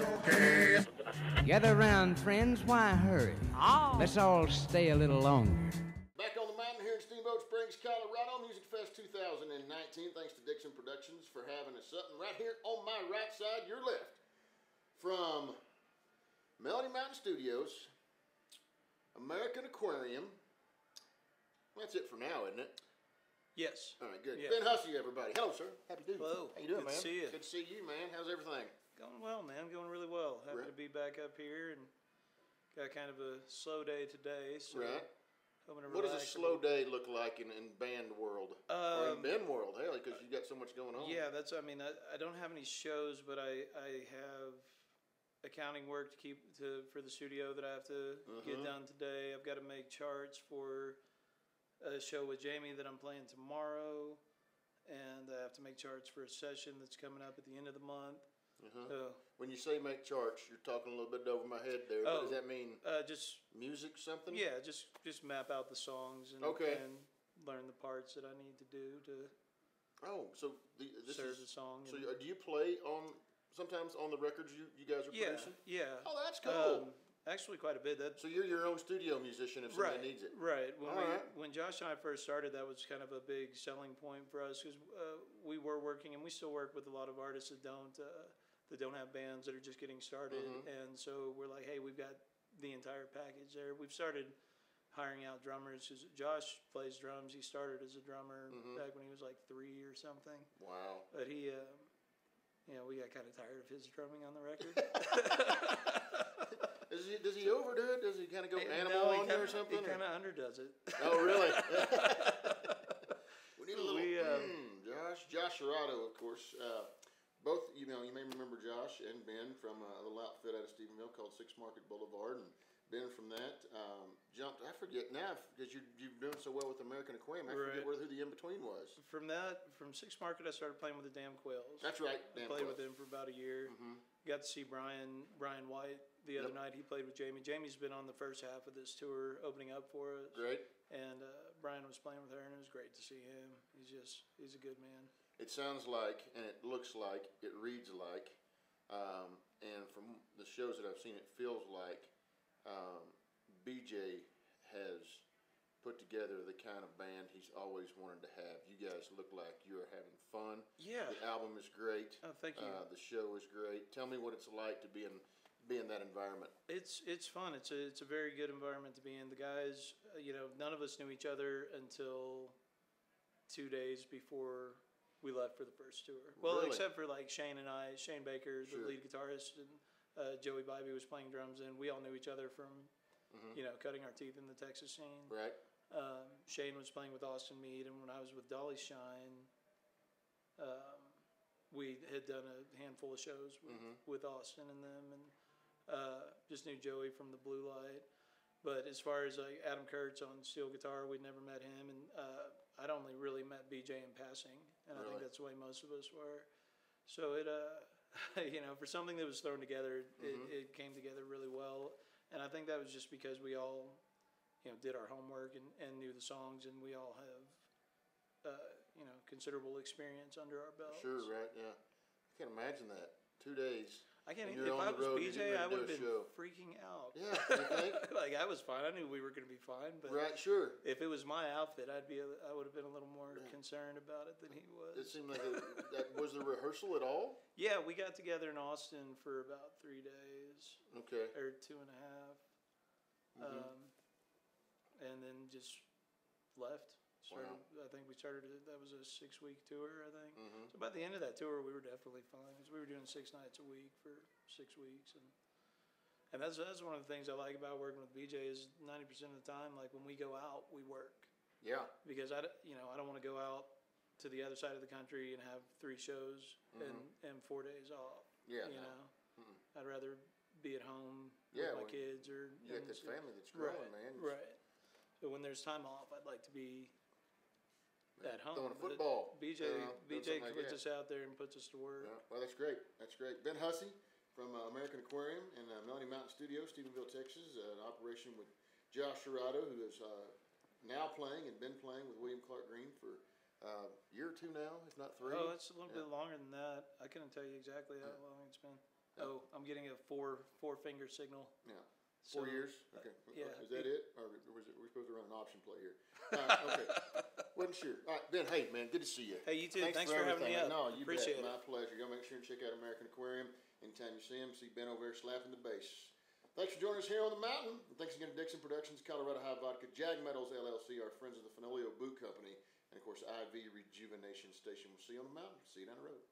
it's okay. Gather round, friends. Why hurry? Oh. Let's all stay a little longer. Back on the mountain here in Steamboat Springs, Colorado, Music Fest 2019. Thanks to Dixon Productions for having us up. And right here on my right side, your left, from Melody Mountain Studios, American Aquarium. That's it for now, isn't it? Yes. All right, good. Yeah. Ben Hussey, everybody. Hello, sir. Happy to do. Hello. How you doing, man? Good to see you. Good to see you, man. How's everything? Going well, man. Going really well. Happy to be back up here, and got kind of a slow day today. So what does a slow day look like in band world? Or in Ben world, hell, because you've got so much going on. Yeah, that's, I mean, I don't have any shows, but I have accounting work to keep for the studio that I have to get done today. I've got to make charts for a show with Jamie that I'm playing tomorrow, and I have to make charts for a session that's coming up at the end of the month. So, when you say make charts, you're talking a little bit over my head there. What does that mean? Just music, something. Yeah, just map out the songs and learn the parts that I need to do to. Oh, so this serve the song. So do you play on sometimes on the records you guys are producing? Yeah. Oh, that's cool. Actually, quite a bit. So you're your own studio musician if somebody needs it. Right. When Josh and I first started, that was kind of a big selling point for us because we were working and we still work with a lot of artists that don't have bands that are just getting started. And so we're like, hey, we've got the entire package there. We've started hiring out drummers because Josh plays drums. He started as a drummer back when he was like 3 or something. Wow. But he, you know, we got kind of tired of his drumming on the record. Does he overdo it? Does he kind of go animal on you or something? He kind of underdoes it. Oh, really? We need a little... Josh Serrato, of course. Both, you know, you may remember Josh and Ben from a little outfit out of Stephenville called Six Market Boulevard. And Ben from that jumped... I forget now, because you're doing so well with American Aquarium. I forget who the in-between was. From Six Market, I started playing with the Damn Quails. That's right. I played with them for about a year. Got to see Brian White the other night. He played with Jamie. Jamie's been on the first half of this tour, opening up for us. Great. And Brian was playing with her, and it was great to see him. He's a good man. It sounds like, and it looks like, it reads like, and from the shows that I've seen, it feels like BJ has put together the kind of band he's always wanted to have. You guys look like you're having fun. Yeah. The album is great. Oh, thank you. The show is great. Tell me what it's like to be in that environment. It's fun. It's a very good environment to be in. The guys, you know, none of us knew each other until 2 days before we left for the first tour. Well, except for like Shane and I. Shane Baker, the lead guitarist, and Joey Bybee was playing drums, and we all knew each other from, you know, cutting our teeth in the Texas scene. Right. Shane was playing with Austin Mead, and when I was with Dolly Shine, we had done a handful of shows with Austin and them, and just knew Joey from the Blue Light. But as far as like Adam Kurtz on steel guitar, we'd never met him, and I'd only really met BJ in passing, and I think that's the way most of us were. So it, you know, for something that was thrown together, it came together really well. And I think that was just because we all, you know, did our homework and knew the songs, and we all have, you know, considerable experience under our belt. Sure, right? Yeah, I can't imagine that. 2 days. I can't. If I was BJ, I would have been freaking out. Yeah, you think? Like I was fine. I knew we were going to be fine. But sure. If it was my outfit, I would have been a little more concerned about it than he was. It seemed like that was the rehearsal at all. Yeah, we got together in Austin for about 3 days. Okay. Or 2.5. And then just left. Started, I think we started, that was a 6-week tour, I think. So by the end of that tour, we were definitely fine because we were doing 6 nights a week for 6 weeks. And that's one of the things I like about working with BJ is 90% of the time, like when we go out, we work. Yeah. Because I don't want to go out to the other side of the country and have 3 shows and 4 days off. Yeah. I'd rather be at home with my kids or... Yeah, because family that's growing, man. Right. So when there's time off, I'd like to be... at home. Throwing a football. BJ puts us out there and puts us to work. Yeah. Well, that's great. That's great. Ben Hussey from American Aquarium and Melody Mountain Studios, Stephenville, Texas, an operation with Josh Serrato, who is now playing and been playing with William Clark Green for a year or 2 now, if not 3. Oh, it's a little bit longer than that. I couldn't tell you exactly how long it's been. Oh, I'm getting a four finger signal. Yeah. 4 years? Okay. Yeah. Is that it? Or was it, we're supposed to run an option play here. Okay. Wasn't sure. All right, Ben, hey, man, good to see you. Hey, you too. Thanks for having me up. No, you appreciate bet. It. My pleasure. Go make sure and check out American Aquarium. Anytime you see him, see Ben over there slapping the bass. Thanks for joining us here on the mountain. And thanks again to Dixon Productions, Colorado High Vodka, Jag Metals, LLC, our friends of the Finolio Boot Company, and, of course, IV Rejuvenation Station. We'll see you on the mountain. See you down the road.